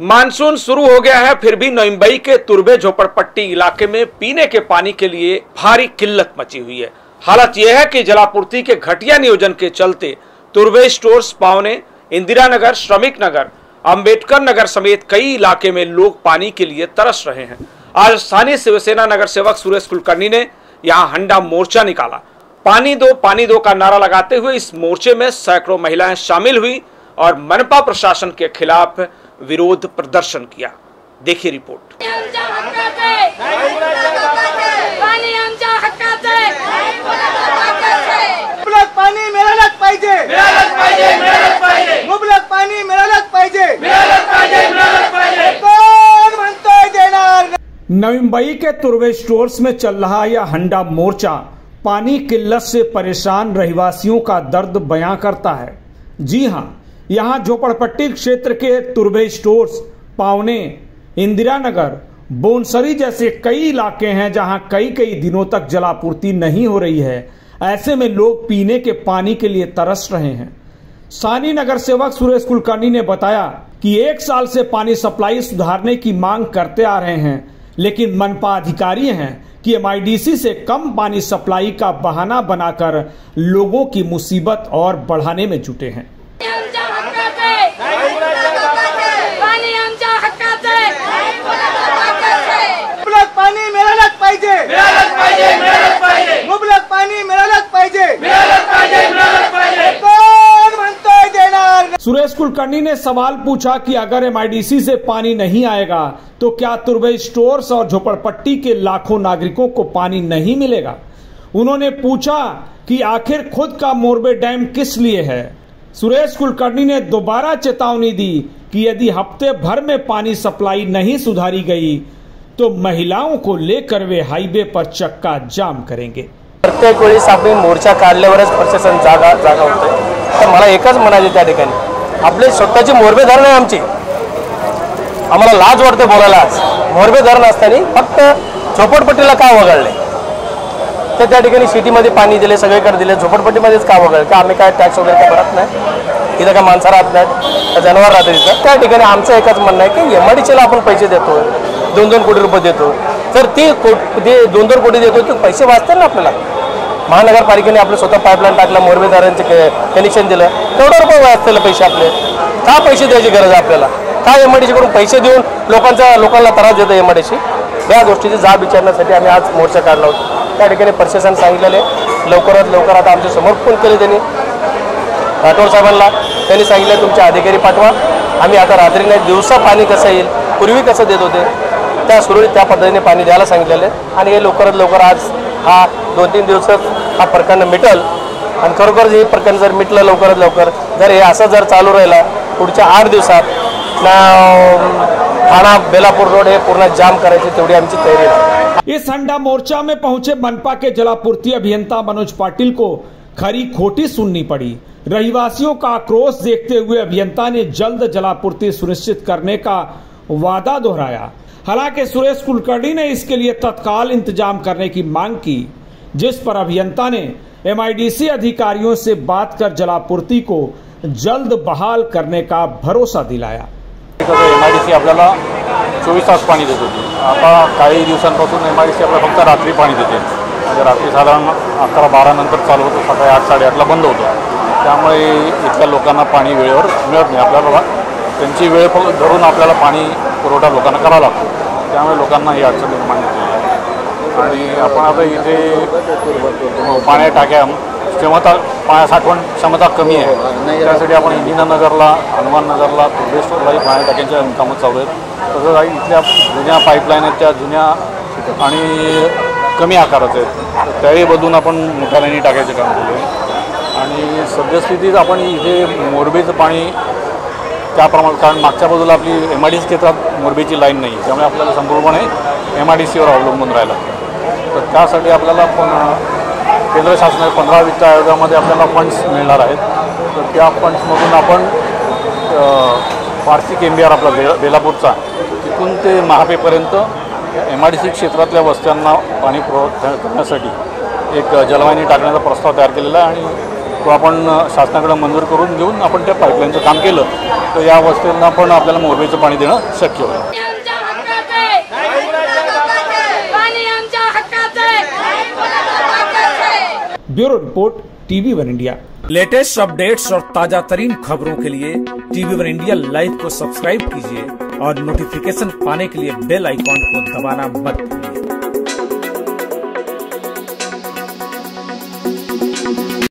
Monsoon शुरू हो गया है, फिर भी नवी मुंबई के तुर्भे झोपड़पट्टी इलाके में पीने के पानी के लिए भारी किल्लत मची हुई है। हालत यह है कि जलापूर्ति के घटिया नियोजन के चलते तुर्भे स्टोर्स पावणे, इंदिरा नगर, श्रमिक नगर, आंबेडकर नगर समेत कई इलाके में लोग पानी के लिए तरस रहे हैं। आज स्थानीय शिवसेना नगर सेवक सुरेश कुलकर्णी ने यहाँ हंडा मोर्चा निकाला। पानी दो का नारा लगाते हुए इस मोर्चे में सैकड़ों महिलाएं शामिल हुई और मनपा प्रशासन के खिलाफ विरोध प्रदर्शन किया। देखिए रिपोर्ट। नवी मुंबई के तुर्भे स्टोर्स में चल रहा यह हंडा मोर्चा पानी किल्लत से परेशान रहवासियों का दर्द बयां करता है। जी हां, यहां झोपड़पट्टी क्षेत्र के तुर्भे स्टोर्स, पावणे, इंदिरा नगर, बोनसरी जैसे कई इलाके हैं जहां कई दिनों तक जलापूर्ति नहीं हो रही है। ऐसे में लोग पीने के पानी के लिए तरस रहे हैं। स्थानीय नगर सेवक सुरेश कुलकर्णी ने बताया कि 1 साल से पानी सप्लाई सुधारने की मांग करते आ रहे हैं, लेकिन मनपा अधिकारी हैं कि MIDC से कम पानी सप्लाई का बहाना बनाकर लोगों की मुसीबत और बढ़ाने में जुटे हैं। सुरेश कुलकर्णी ने सवाल पूछा कि अगर MIDC से पानी नहीं आएगा तो क्या तुर्भे स्टोर्स और झोपड़पट्टी के लाखों नागरिकों को पानी नहीं मिलेगा। उन्होंने पूछा कि आखिर खुद का मोरबे डैम किस लिए है। सुरेश कुलकर्णी ने दोबारा चेतावनी दी कि यदि हफ्ते भर में पानी सप्लाई नहीं सुधारी गई तो महिलाओं को लेकर वे हाईवे पर चक्का जाम करेंगे। प्रत्येक वेळेस आपण मोर्चा काढल्यावरच प्रशासन जागा होते, तर मला एकच म्हणायचे त्या ठिकाणी आपले स्वतःचे मोरबे धरण आहे। आमची आम्हाला लाज वाटते बोलायला। आज मोरबे धरण असताना फक्त झोपडपट्टीला का वगळले, तर त्या ठिकाणी सिटीमध्ये पाणी दिले, सगळीकडे दिले, झोपडपट्टीमध्येच का वगळले? का आम्ही काय टॅक्स वगैरे भरत नाही? इथं का माणसं राहत नाहीत, जनावर राहते? तिथं त्या ठिकाणी आमचं एकच म्हणणं आहे की MIDCला आपण पैसे देतो, 2-2 कोटी रुपये देतो, तर ती 2-2 कोटी देतो की पैसे वाचतात ना आपल्याला? महानगरपालिकेने आपलं स्वतः पाईपलाईन टाकलं, मोरबे धरणाचे कनेक्शन दिलं, करोडो रुपये वाचले पैसे आपले। का पैसे द्यायची गरज आहे आपल्याला? का MIDCकडून पैसे देऊन लोकांना त्रास देतं MIDC? या गोष्टीची जाब विचारण्यासाठी आम्ही आज मोर्चा काढला होता। त्या ठिकाणी प्रशासन सांगितलेले लवकरात लवकर आता आमच्या समोर फोन केले त्यांनी राठोड साहेबांना, त्यांनी सांगितलं तुमचे अधिकारी पाठवा, आम्ही आता रात्री नाही दिवसा पाणी कसं येईल, पूर्वी कसं देत होते त्या सुरळीत त्या पद्धतीने पाणी द्यायला सांगितलेले आणि हे लवकरात लवकर आज हा 2-3 दिवसात हा प्रकरण मिटल। आणि खरोखर हे प्रकरण जर मिटलं लवकरात लवकर, जर हे असं जर चालू राहिला पुढच्या 8 दिवसात ठाणा बेलापूर रोड हे पूर्ण जाम करायची तेवढी आमची तयारी आहे। इस हंडा मोर्चा में पहुंचे मनपा के जलापूर्ति अभियंता मनोज पाटिल को खरी खोटी सुननी पड़ी। रहीवासियों का आक्रोश देखते हुए अभियंता ने जल्द जलापूर्ति सुनिश्चित करने का वादा दोहराया। हालांकि सुरेश कुलकर्णी ने इसके लिए तत्काल इंतजाम करने की मांग की, जिस पर अभियंता ने MIDC अधिकारियों से बात कर जलापूर्ति को जल्द बहाल करने का भरोसा दिलाया। MIDC आपल्याला 24 तास पाणी देत होती, आता काही दिवसांपासून MIDC आपल्याला फक्त रात्री पाणी देते। म्हणजे रात्री साधारण 11-12 नंतर चालू होतं, सकाळी 8-8:30ला बंद होतं, त्यामुळे इथल्या लोकांना पाणी वेळेवर मिळत नाही। आपल्याला त्यांची वेळ धरून आपल्याला पाणी पुरवठा लोकांना करावा लागतो, त्यामुळे लोकांना ही अडचण निर्माण झाली। आणि आपण आता इथे पाण्या टाक्या साठवण क्षमता कमी आहे, त्यासाठी आपण इंदिरा नगरला, हनुमान नगरला, तुर्भे स्टोर्सलाही पाण्या टाक्यांच्या कामं चालू आहेत। तसंच काही इथल्या जुन्या पाईपलाईन आहेत, त्या जुन्या आणि कमी आकाराच्या आहेत, त्याही बदलून आपण मोठ्या लाईनी टाकायचं काम केलं आहे। आणि सद्यस्थितीत आपण इथे मोरबेचं पाणी त्या प्रमाणात, कारण मागच्या बाजूला आपली MIDC क्षेत्रात मोरबीची लाईन नाही, त्यामुळे आपल्याला संपूर्णपणे MIDCवर अवलंबून राहायला लागतं। तर त्यासाठी आपल्याला पण केंद्र शासनाच्या 15 वित्त आयोगामध्ये आपल्याला फंड्स मिळणार आहेत, तर त्या फंड्समधून आपण वार्षिक MBR आपला बेलापूरचा तिथून ते महापेपर्यंत MIDC क्षेत्रातल्या वस्त्यांना पाणी पुरवठा करण्यासाठी एक जलवाहिनी टाकण्याचा प्रस्ताव तयार केलेला आहे आणि तो आपण शासनाकडे मंजूर करून घेऊन आपण त्या पाईपलाईनचं काम केलं तर या वस्तींना पण आपल्याला मोरबीचं पाणी देणं शक्य होईल। Bureau report TV1 India. Latest updates और ताजा तरीन खबरों के लिए TV1 इंडिया लाइव को सब्सक्राइब कीजिए और नोटिफिकेशन पाने के लिए बेल आइकॉन को दबाना मत।